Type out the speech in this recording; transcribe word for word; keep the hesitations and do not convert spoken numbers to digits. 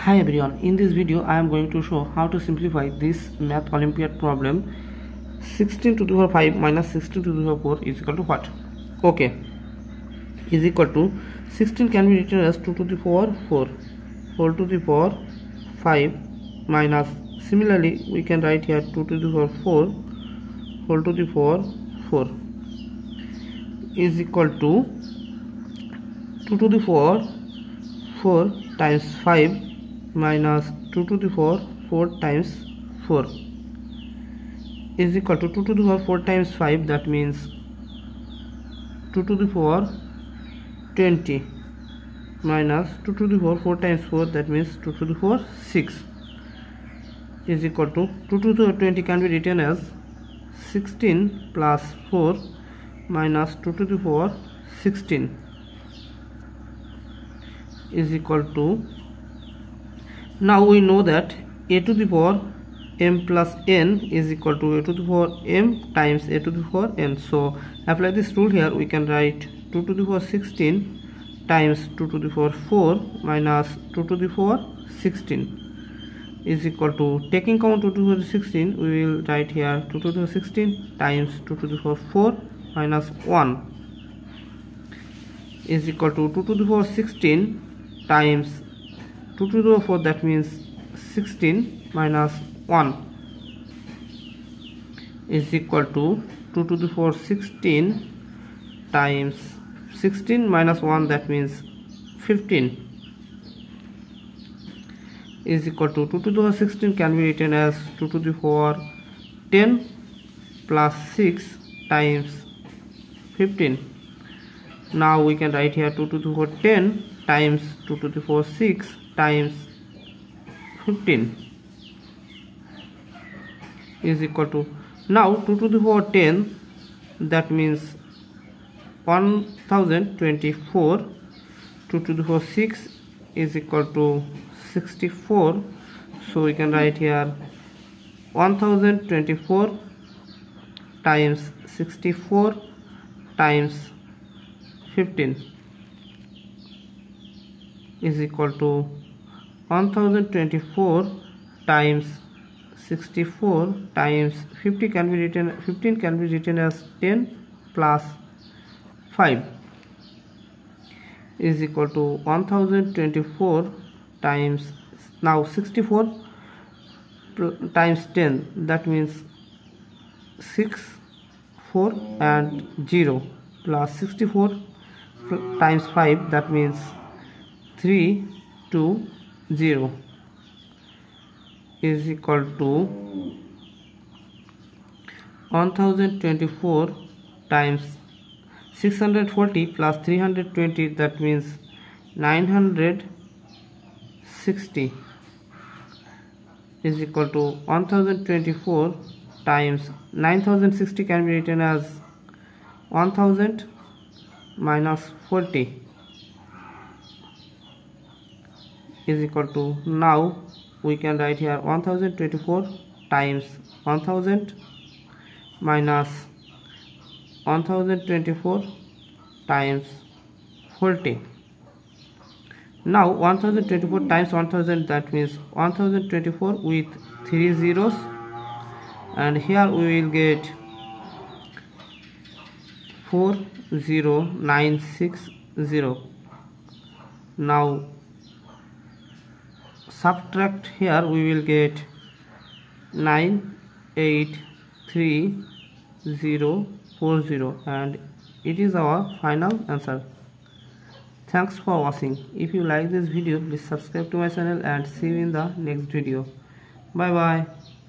Hi everyone, in this video I am going to show how to simplify this math Olympiad problem sixteen to the power five minus sixteen to the power four is equal to what? Okay, is equal to sixteen can be written as two to the power four, four to the power five minus, similarly we can write here two to the power four, four to the power four is equal to two to the power four times five minus two to the power four times four is equal to two to the power four times five, that means two to the power twenty minus two to the power four times four, that means two to the power six is equal to two to the power twenty can be written as sixteen plus four minus two to the power sixteen is equal to, now we know that a to the power m plus n is equal to a to the power m times a to the power n. So apply this rule here, we can write two to the power sixteen times two to the power four minus two to the power sixteen is equal to, taking common two to the power sixteen, we will write here two to the power sixteen times two to the power four minus one is equal to two to the power sixteen times two to the power four, that means sixteen minus one is equal to two to the power sixteen times sixteen minus one, that means fifteen is equal to two to the power sixteen can be written as two to the power ten plus six times fifteen. Now we can write here two to the power ten times two to the power six times fifteen is equal to, now two to the power ten, that means one thousand twenty-four, two to the power six is equal to sixty-four, so we can write here one thousand twenty-four times sixty-four times fifteen is equal to one thousand twenty-four times sixty-four times fifty can be written, fifteen can be written as ten plus five is equal to one thousand twenty-four times, now sixty-four times ten, that means six, four and zero, plus sixty-four times five, that means three, two, zero is equal to one thousand twenty-four times six hundred forty plus three hundred twenty, that means nine hundred sixty is equal to one thousand twenty-four times nine thousand sixty can be written as one thousand minus forty is equal to, now we can write here one thousand twenty-four times one thousand minus one thousand twenty-four times forty. Now one thousand twenty-four times one thousand, that means one thousand twenty-four with three zeros, and here we will get four zero nine six zero. Now subtract here, we will get nine eight three zero four zero, and it is our final answer. Thanks for watching. If you like this video, please subscribe to my channel and see you in the next video. Bye bye.